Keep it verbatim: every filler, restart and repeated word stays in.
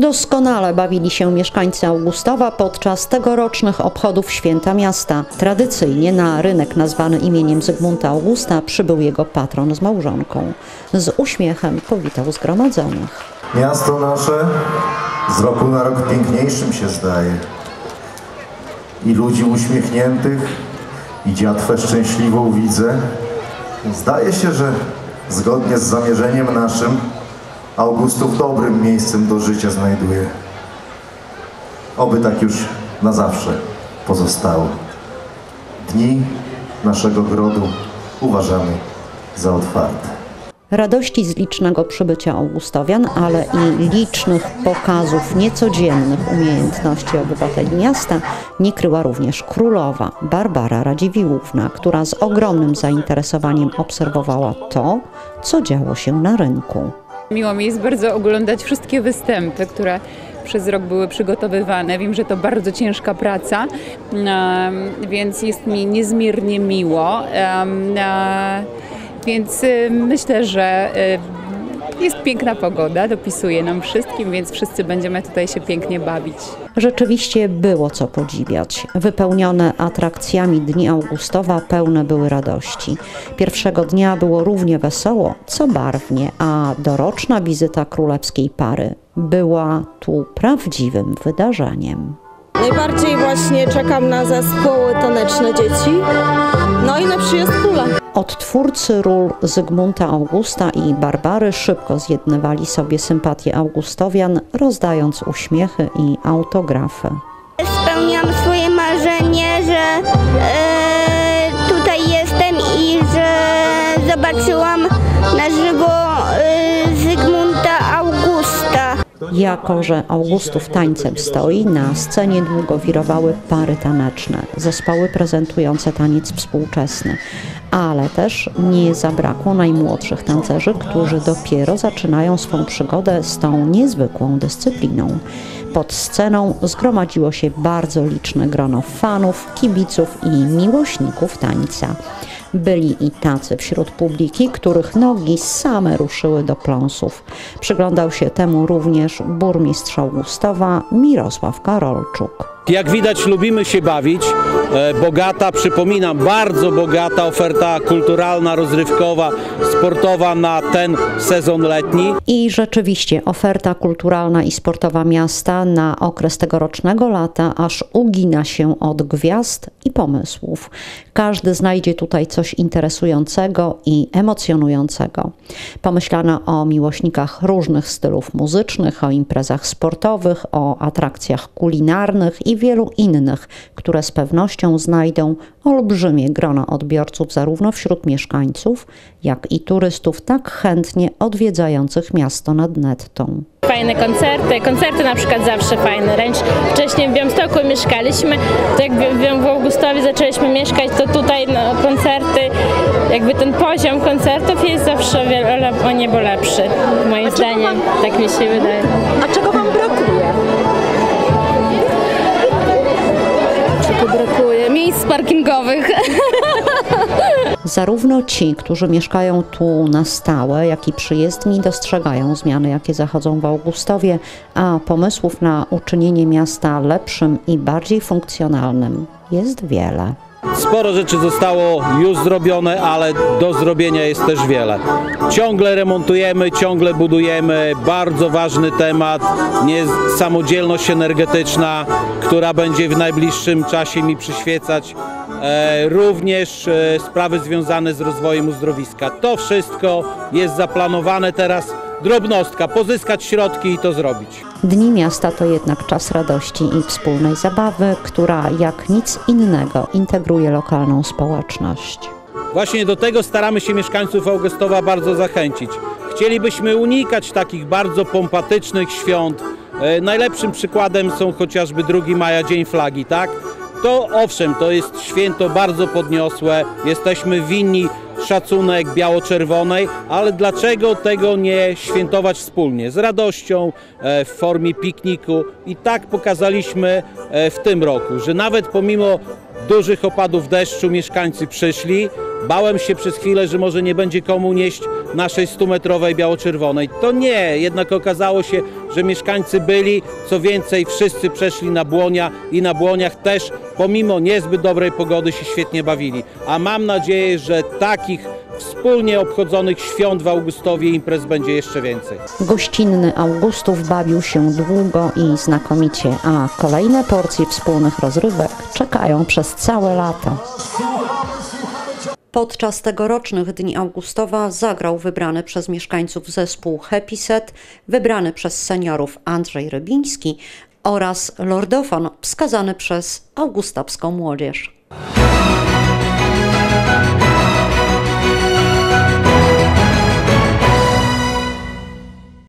Doskonale bawili się mieszkańcy Augustowa podczas tegorocznych obchodów Święta Miasta. Tradycyjnie na rynek nazwany imieniem Zygmunta Augusta przybył jego patron z małżonką. Z uśmiechem powitał zgromadzonych. Miasto nasze z roku na rok piękniejszym się zdaje. I ludzi uśmiechniętych, i dziatwę szczęśliwą widzę. Zdaje się, że zgodnie z zamierzeniem naszym Augustów dobrym miejscem do życia znajduje. Oby tak już na zawsze pozostało. Dni naszego grodu uważamy za otwarte. Radości z licznego przybycia Augustowian, ale i licznych pokazów niecodziennych umiejętności obywateli miasta nie kryła również królowa Barbara Radziwiłłówna, która z ogromnym zainteresowaniem obserwowała to, co działo się na rynku. Miło mi jest bardzo oglądać wszystkie występy, które przez rok były przygotowywane. Wiem, że to bardzo ciężka praca, więc jest mi niezmiernie miło. Więc myślę, że jest piękna pogoda, dopisuje nam wszystkim, więc wszyscy będziemy tutaj się pięknie bawić. Rzeczywiście było co podziwiać. Wypełnione atrakcjami dni Augustowa pełne były radości. Pierwszego dnia było równie wesoło, co barwnie, a doroczna wizyta królewskiej pary była tu prawdziwym wydarzeniem. Najbardziej właśnie czekam na zespoły taneczne dzieci, no i na przyjazd króla. Od twórcy ról Zygmunta Augusta i Barbary szybko zjednywali sobie sympatię Augustowian, rozdając uśmiechy i autografy. Spełniam swoje marzenie, że yy, tutaj jestem i że zobaczyłam na żywo yy, Zygmunta Augusta. Jako że Augustów tańcem stoi, na scenie długo wirowały pary taneczne, zespoły prezentujące taniec współczesny. Ale też nie zabrakło najmłodszych tancerzy, którzy dopiero zaczynają swą przygodę z tą niezwykłą dyscypliną. Pod sceną zgromadziło się bardzo liczne grono fanów, kibiców i miłośników tańca. Byli i tacy wśród publiki, których nogi same ruszyły do pląsów. Przyglądał się temu również burmistrz Augustowa Mirosław Karolczuk. Jak widać, lubimy się bawić. Bogata, przypominam, bardzo bogata oferta kulturalna, rozrywkowa, sportowa na ten sezon letni. I rzeczywiście oferta kulturalna i sportowa miasta na okres tegorocznego lata aż ugina się od gwiazd i pomysłów. Każdy znajdzie tutaj coś interesującego i emocjonującego. Pomyślano o miłośnikach różnych stylów muzycznych, o imprezach sportowych, o atrakcjach kulinarnych i wielu innych, które z pewnością znajdą olbrzymie grono odbiorców zarówno wśród mieszkańców, jak i turystów tak chętnie odwiedzających miasto nad Nettą. Fajne koncerty, koncerty na przykład zawsze fajne, wręcz wcześniej w Białymstoku mieszkaliśmy, to jak w Augustowie zaczęliśmy mieszkać, to tutaj no, koncerty, jakby ten poziom koncertów jest zawsze wiele, o niebo lepszy, moim zdaniem, tak mi się wydaje. A czego wam brakuje? Brakuje miejsc parkingowych. Zarówno ci, którzy mieszkają tu na stałe, jak i przyjezdni dostrzegają zmiany, jakie zachodzą w Augustowie, a pomysłów na uczynienie miasta lepszym i bardziej funkcjonalnym jest wiele. Sporo rzeczy zostało już zrobione, ale do zrobienia jest też wiele. Ciągle remontujemy, ciągle budujemy. Bardzo ważny temat, samodzielność energetyczna, która będzie w najbliższym czasie mi przyświecać. Również sprawy związane z rozwojem uzdrowiska. To wszystko jest zaplanowane teraz. Drobnostka, pozyskać środki i to zrobić. Dni miasta to jednak czas radości i wspólnej zabawy, która jak nic innego integruje lokalną społeczność. Właśnie do tego staramy się mieszkańców Augustowa bardzo zachęcić. Chcielibyśmy unikać takich bardzo pompatycznych świąt. Najlepszym przykładem są chociażby drugiego maja, Dzień Flagi, tak? To owszem, to jest święto bardzo podniosłe, jesteśmy winni szacunek biało-czerwonej, ale dlaczego tego nie świętować wspólnie, z radością, w formie pikniku? I tak pokazaliśmy w tym roku, że nawet pomimo dużych opadów deszczu mieszkańcy przyszli. Bałem się przez chwilę, że może nie będzie komu nieść naszej stumetrowej biało-czerwonej. To nie, jednak okazało się, że mieszkańcy byli, co więcej wszyscy przeszli na błonia i na błoniach też pomimo niezbyt dobrej pogody się świetnie bawili. A mam nadzieję, że takich wspólnie obchodzonych świąt w Augustowie imprez będzie jeszcze więcej. Gościnny Augustów bawił się długo i znakomicie, a kolejne porcje wspólnych rozrywek czekają przez całe lato. Podczas tegorocznych Dni Augustowa zagrał wybrany przez mieszkańców zespół Happy Set, wybrany przez seniorów Andrzej Rybiński oraz Lordofon wskazany przez augustowską młodzież.